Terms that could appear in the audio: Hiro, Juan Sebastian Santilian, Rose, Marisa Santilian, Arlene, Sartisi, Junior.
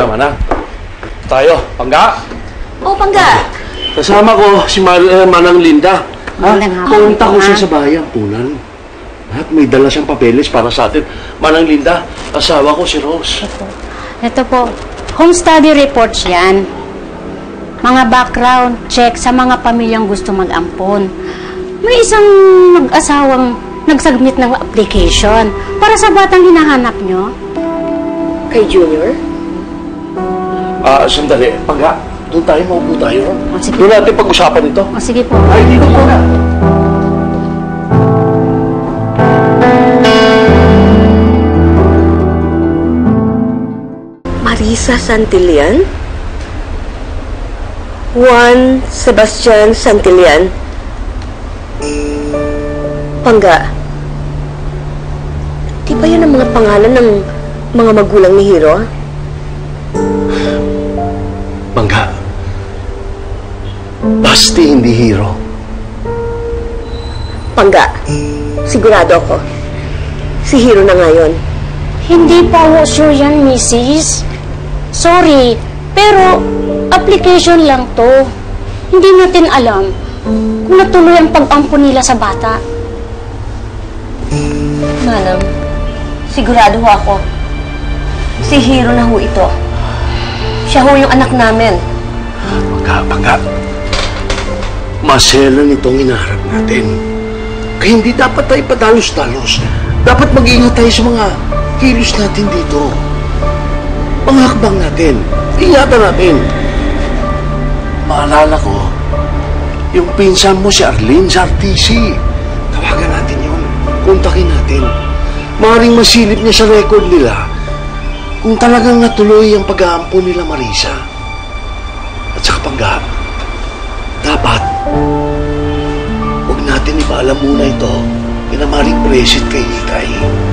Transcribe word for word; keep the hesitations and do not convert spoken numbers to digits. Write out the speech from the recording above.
Tama na. Tayo, Pangga. Oh, Pangga. Kasama ko si Mar eh, Manang Linda. Ha? Punta ko siya sa bayan. Punan. At may dala siyang papeles para sa atin. Manang Linda, asawa ko si Rose. Ito, Ito po. Home study reports yan. Mga background check sa mga pamilyang gusto mag-ampon. May isang mag-asawang nagsubmit ng application para sa batang hinahanap nyo. Kay Junior? Ah, sandali. Pangga, doon tayo, maupo tayo. Oh, doon natin pag-usapan ito. Oh, sige po. Ay, dito po na. Marisa Santilian? Juan Sebastian Santilian? Pangga? Di ba yan ang mga pangalan ng mga magulang ni Hiro? Pangga, basta hindi Hiro. Pangga, sigurado ako. Si Hiro na ngayon. Hindi pa ako sure yan, misis. Sorry, pero application lang to. Hindi natin alam kung natuloy ang pag-ampo nila sa bata. Manang, sigurado ako. Si Hiro na ho ito. Siya ho yung anak namin. Pangga, Pangga. Maselan itong inaharap natin. Kaya hindi dapat tayo padalos-dalos. Dapat mag-ingat tayo sa mga kilos natin dito. Mga hakbang natin. Ingatan natin. Maalala ko, yung pinsan mo si Arlene, Sartisi. Tawagan natin yun. Kontakin natin. Maring masilip niya sa record nila kung talagang natuloy ang pag-aampo nila Marisa. At saka Pangga, dapat huwag natin ipaalam muna ito kina Maring Presid kay Ikay.